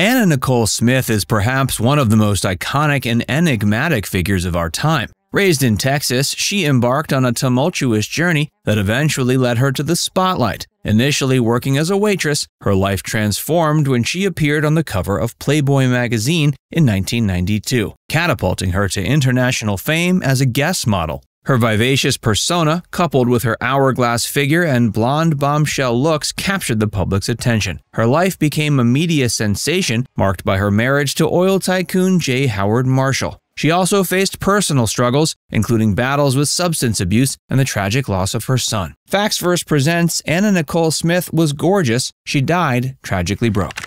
Anna Nicole Smith is perhaps one of the most iconic and enigmatic figures of our time. Raised in Texas, she embarked on a tumultuous journey that eventually led her to the spotlight. Initially working as a waitress, her life transformed when she appeared on the cover of Playboy magazine in 1992, catapulting her to international fame as a guest model. Her vivacious persona, coupled with her hourglass figure and blonde bombshell looks, captured the public's attention. Her life became a media sensation, marked by her marriage to oil tycoon J. Howard Marshall. She also faced personal struggles, including battles with substance abuse and the tragic loss of her son. Facts Verse presents Anna Nicole Smith was gorgeous, she died tragically broke.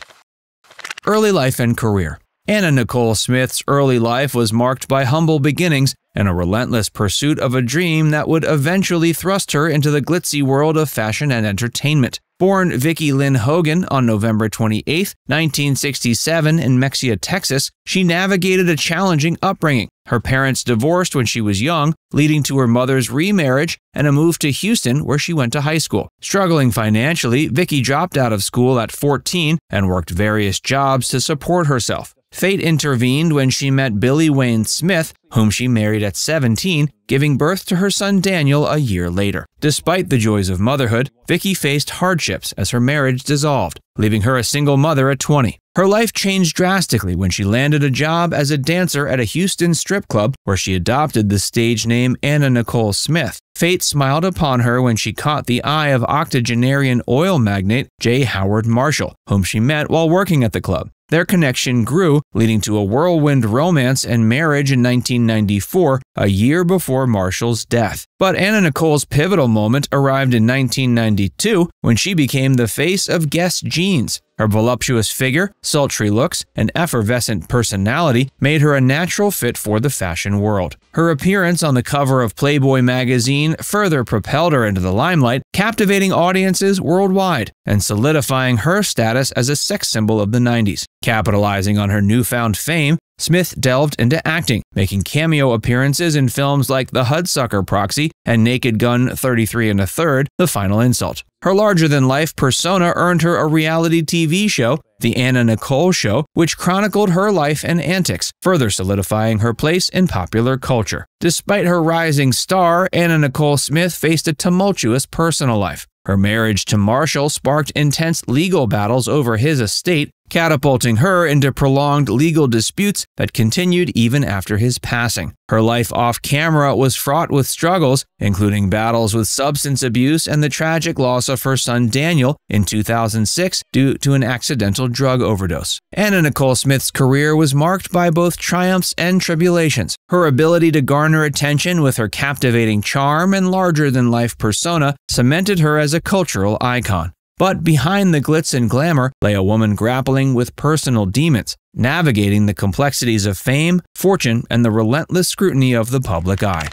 Early life and career. Anna Nicole Smith's early life was marked by humble beginnings and a relentless pursuit of a dream that would eventually thrust her into the glitzy world of fashion and entertainment. Born Vickie Lynn Hogan on November 28, 1967 in Mexia, Texas, she navigated a challenging upbringing. Her parents divorced when she was young, leading to her mother's remarriage and a move to Houston where she went to high school. Struggling financially, Vickie dropped out of school at 14 and worked various jobs to support herself. Fate intervened when she met Billy Wayne Smith, whom she married at 17, giving birth to her son Daniel a year later. Despite the joys of motherhood, Vickie faced hardships as her marriage dissolved, leaving her a single mother at 20. Her life changed drastically when she landed a job as a dancer at a Houston strip club where she adopted the stage name Anna Nicole Smith. Fate smiled upon her when she caught the eye of octogenarian oil magnate J. Howard Marshall, whom she met while working at the club. Their connection grew, leading to a whirlwind romance and marriage in 1994, a year before Marshall's death. But Anna Nicole's pivotal moment arrived in 1992 when she became the face of Guess Jeans. Her voluptuous figure, sultry looks, and effervescent personality made her a natural fit for the fashion world. Her appearance on the cover of Playboy magazine further propelled her into the limelight, captivating audiences worldwide and solidifying her status as a sex symbol of the 90s. Capitalizing on her newfound fame, Smith delved into acting, making cameo appearances in films like The Hudsucker Proxy and Naked Gun 33 and a Third, The Final Insult. Her larger-than-life persona earned her a reality TV show, The Anna Nicole Show, which chronicled her life and antics, further solidifying her place in popular culture. Despite her rising star, Anna Nicole Smith faced a tumultuous personal life. Her marriage to Marshall sparked intense legal battles over his estate, catapulting her into prolonged legal disputes that continued even after his passing. Her life off-camera was fraught with struggles, including battles with substance abuse and the tragic loss of her son Daniel in 2006 due to an accidental drug overdose. Anna Nicole Smith's career was marked by both triumphs and tribulations. Her ability to garner attention with her captivating charm and larger-than-life persona cemented her as a cultural icon. But behind the glitz and glamour lay a woman grappling with personal demons, navigating the complexities of fame, fortune, and the relentless scrutiny of the public eye.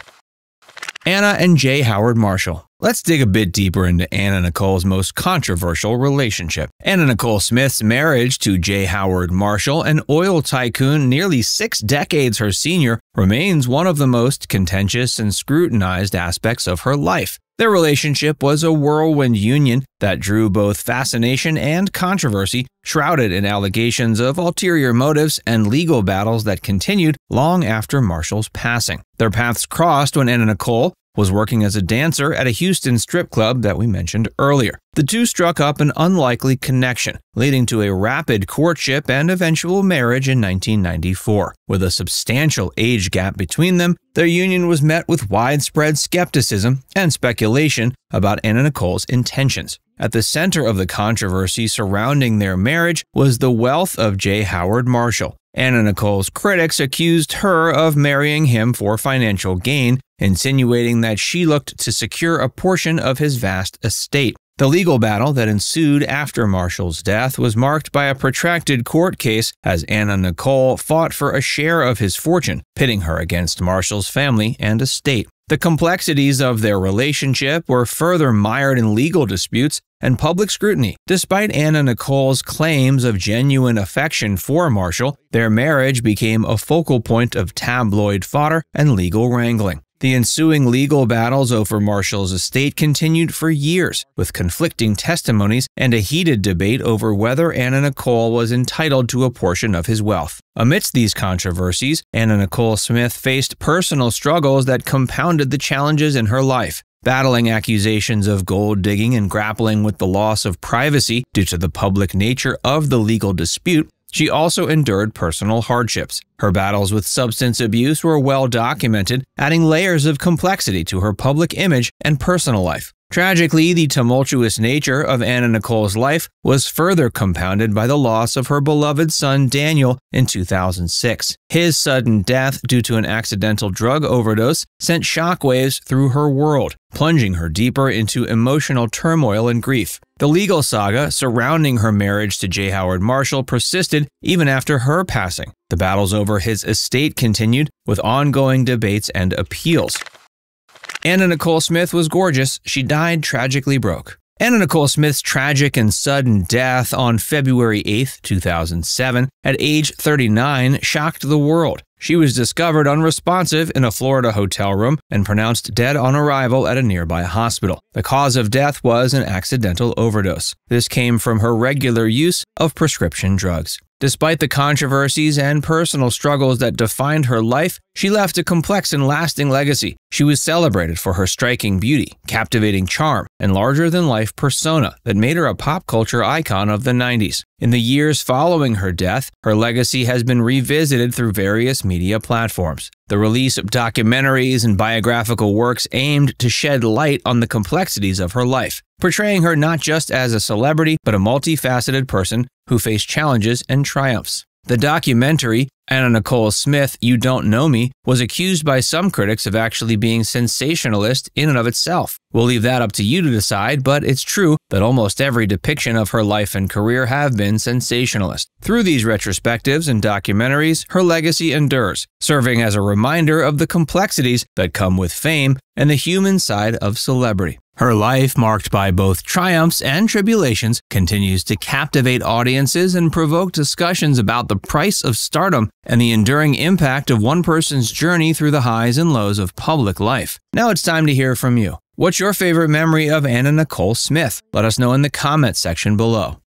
Anna and J. Howard Marshall. Let's dig a bit deeper into Anna Nicole's most controversial relationship. Anna Nicole Smith's marriage to J. Howard Marshall, an oil tycoon nearly 6 decades her senior, remains one of the most contentious and scrutinized aspects of her life. Their relationship was a whirlwind union that drew both fascination and controversy, shrouded in allegations of ulterior motives and legal battles that continued long after Marshall's passing. Their paths crossed when Anna Nicole was working as a dancer at a Houston strip club that we mentioned earlier. The two struck up an unlikely connection, leading to a rapid courtship and eventual marriage in 1994. With a substantial age gap between them, their union was met with widespread skepticism and speculation about Anna Nicole's intentions. At the center of the controversy surrounding their marriage was the wealth of J. Howard Marshall. Anna Nicole's critics accused her of marrying him for financial gain, insinuating that she looked to secure a portion of his vast estate. The legal battle that ensued after Marshall's death was marked by a protracted court case as Anna Nicole fought for a share of his fortune, pitting her against Marshall's family and estate. The complexities of their relationship were further mired in legal disputes and public scrutiny. Despite Anna Nicole's claims of genuine affection for Marshall, their marriage became a focal point of tabloid fodder and legal wrangling. The ensuing legal battles over Marshall's estate continued for years, with conflicting testimonies and a heated debate over whether Anna Nicole was entitled to a portion of his wealth. Amidst these controversies, Anna Nicole Smith faced personal struggles that compounded the challenges in her life, battling accusations of gold digging and grappling with the loss of privacy due to the public nature of the legal dispute. She also endured personal hardships. Her battles with substance abuse were well documented, adding layers of complexity to her public image and personal life. Tragically, the tumultuous nature of Anna Nicole's life was further compounded by the loss of her beloved son Daniel in 2006. His sudden death due to an accidental drug overdose sent shockwaves through her world, plunging her deeper into emotional turmoil and grief. The legal saga surrounding her marriage to J. Howard Marshall persisted even after her passing. The battles over his estate continued, with ongoing debates and appeals. Anna Nicole Smith was gorgeous. She died tragically broke. Anna Nicole Smith's tragic and sudden death on February 8, 2007, at age 39, shocked the world. She was discovered unresponsive in a Florida hotel room and pronounced dead on arrival at a nearby hospital. The cause of death was an accidental overdose. This came from her regular use of prescription drugs. Despite the controversies and personal struggles that defined her life, she left a complex and lasting legacy. She was celebrated for her striking beauty, captivating charm, and larger-than-life persona that made her a pop culture icon of the 90s. In the years following her death, her legacy has been revisited through various media platforms. The release of documentaries and biographical works aimed to shed light on the complexities of her life, portraying her not just as a celebrity, but a multifaceted person who faced challenges and triumphs. The documentary, Anna Nicole Smith, You Don't Know Me, was accused by some critics of actually being sensationalist in and of itself. We'll leave that up to you to decide, but it's true that almost every depiction of her life and career have been sensationalist. Through these retrospectives and documentaries, her legacy endures, serving as a reminder of the complexities that come with fame and the human side of celebrity. Her life, marked by both triumphs and tribulations, continues to captivate audiences and provoke discussions about the price of stardom and the enduring impact of one person's journey through the highs and lows of public life. Now it's time to hear from you. What's your favorite memory of Anna Nicole Smith? Let us know in the comments section below.